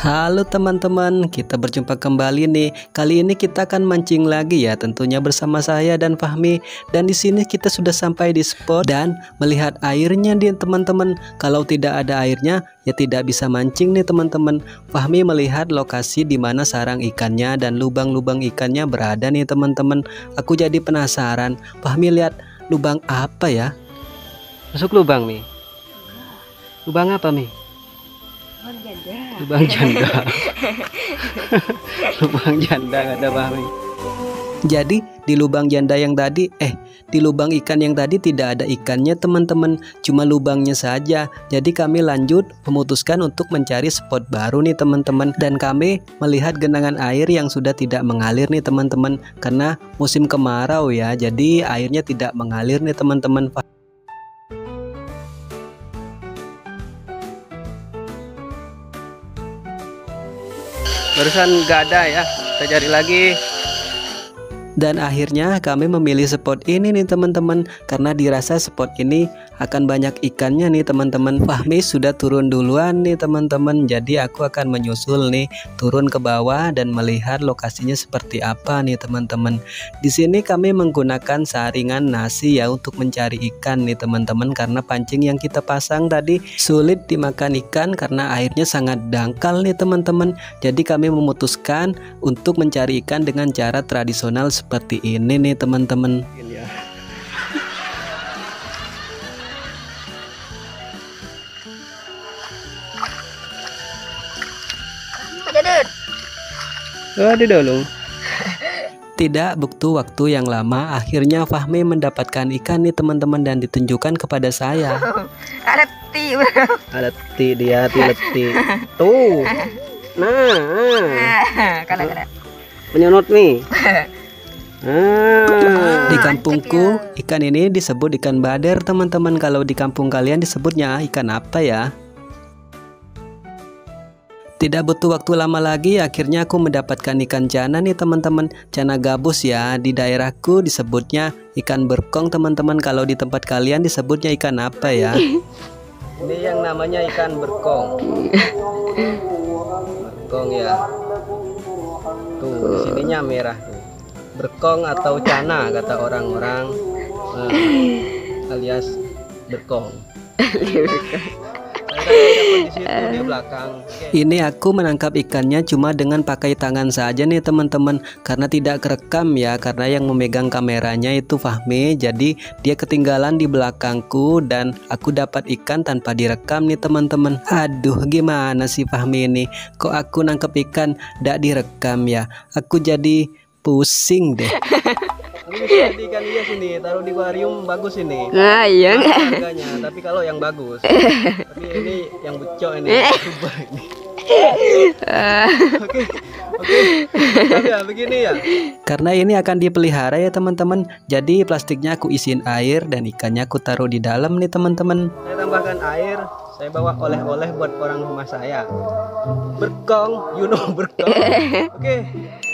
Halo teman-teman, kita berjumpa kembali nih. Kali ini kita akan mancing lagi ya, tentunya bersama saya dan Fahmi. Dan di sini kita sudah sampai di spot dan melihat airnya nih teman-teman. Kalau tidak ada airnya ya tidak bisa mancing nih teman-teman. Fahmi melihat lokasi di mana sarang ikannya dan lubang-lubang ikannya berada nih teman-teman. Aku jadi penasaran. Fahmi lihat lubang apa ya? Masuk lubang Mi. Lubang apa Mi? Lubang janda. Lubang janda ada Fahmi. Jadi di lubang janda yang tadi di lubang ikan yang tadi tidak ada ikannya teman-teman, cuma lubangnya saja. Jadi kami lanjut memutuskan untuk mencari spot baru nih teman-teman. Dan kami melihat genangan air yang sudah tidak mengalir nih teman-teman, karena musim kemarau ya, jadi airnya tidak mengalir nih teman-teman. Barusan nggak ada ya, kita cari lagi. Dan akhirnya kami memilih spot ini nih teman-teman, karena dirasa spot ini akan banyak ikannya nih teman-teman. Fahmi sudah turun duluan nih teman-teman, jadi aku akan menyusul nih, turun ke bawah dan melihat lokasinya seperti apa nih teman-teman. Di sini kami menggunakan saringan nasi ya untuk mencari ikan nih teman-teman, karena pancing yang kita pasang tadi sulit dimakan ikan karena airnya sangat dangkal nih teman-teman. Jadi kami memutuskan untuk mencari ikan dengan cara tradisional seperti ini nih teman-teman. Tidak butuh waktu yang lama, akhirnya Fahmi mendapatkan ikan nih teman-teman dan ditunjukkan kepada saya. Ada ti tuh. Nah. Menyonot nih. Di kampungku ikan ini disebut ikan bader teman-teman. Kalau di kampung kalian disebutnya ikan apa ya? Tidak butuh waktu lama lagi, akhirnya aku mendapatkan ikan channa nih teman-teman. Channa gabus ya, di daerahku disebutnya ikan berkong teman-teman. Kalau di tempat kalian disebutnya ikan apa ya? Ini yang namanya ikan berkong. Berkong ya. Tuh di sininya merah. Berkong atau channa kata orang-orang, alias berkong. Ini aku menangkap ikannya cuma dengan pakai tangan saja nih teman-teman, karena tidak kerekam ya, karena yang memegang kameranya itu Fahmi. Jadi dia ketinggalan di belakangku dan aku dapat ikan tanpa direkam nih teman-teman. Aduh, gimana sih Fahmi ini, kok aku nangkep ikan tidak direkam ya. Aku jadi pusing deh. Tapi ikan dia sini taruh di akuarium bagus ini. Nah, iya. Harganya, tapi kalau yang bagus. Tapi ini yang bocok ini. Oke. Ya, begini ya. Karena ini akan dipelihara ya teman-teman. Jadi plastiknya aku isiin air dan ikannya aku taruh di dalam nih teman-teman. Saya tambahkan air, saya bawa oleh-oleh buat orang rumah saya. Berkong, you know berkong. Oke.